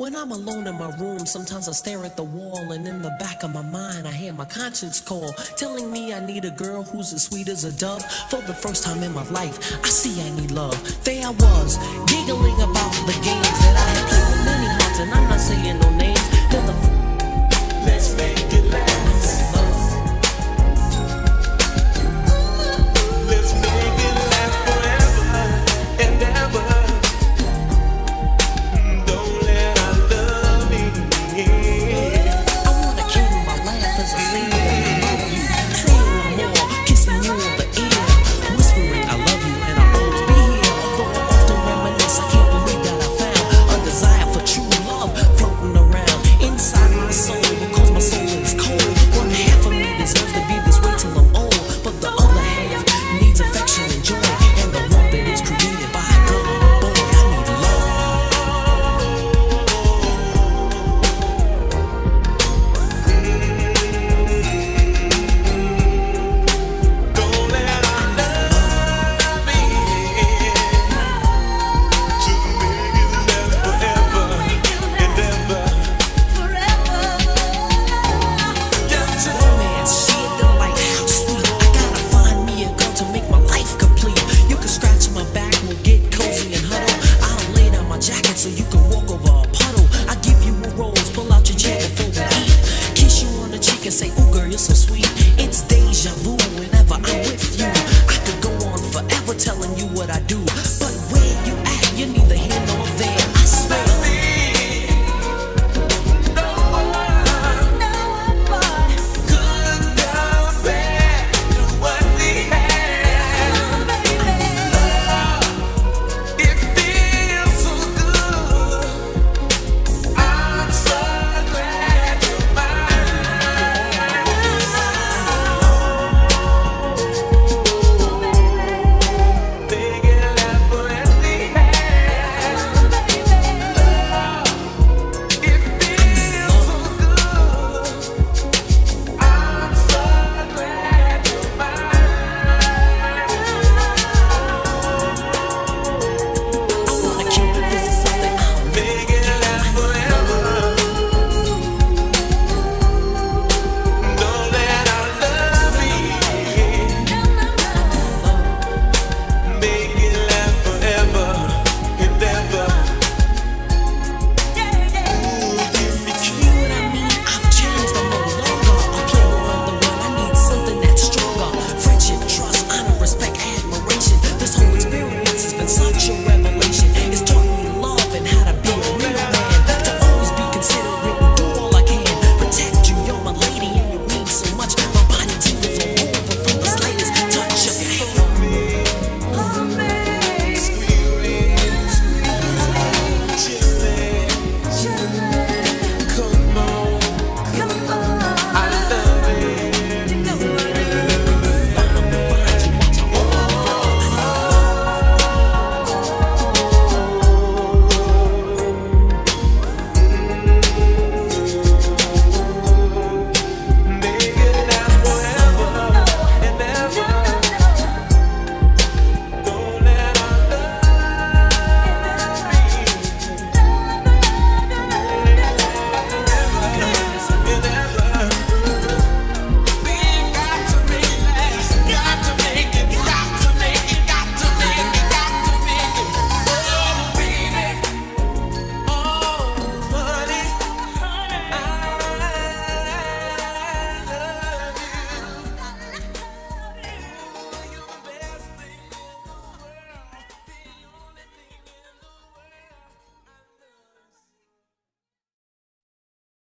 When I'm alone in my room, sometimes I stare at the wall, and in the back of my mind, I hear my conscience call, telling me I need a girl who's as sweet as a dove. For the first time in my life, I see I need love. There I was, giggling about the games that I had played with many hearts, and I'm not saying no names. Let's make it last. Let's make it last forever and ever. Don't let our love end. I wanna kill my laugh as I sing I love you. Sing more, kissing you on the ear, whispering I love you, and I'll always be here. For I often reminisce, I can't believe that I found a desire for true love floating around inside my soul. So you can walk over a puddle, I give you a rose, pull out your chair before we eat, kiss you on the cheek and say, ooh girl, you're so sweet. It's deja vu whenever I'm with you. I could